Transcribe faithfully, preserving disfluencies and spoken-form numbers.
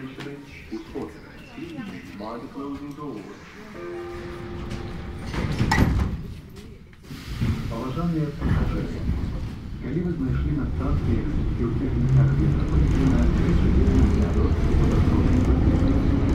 Patrikovich reported. Please mind the closing doors. Положение пассажиров. Коли вы зашли на станции и у тех местах, где заплатили на встречу,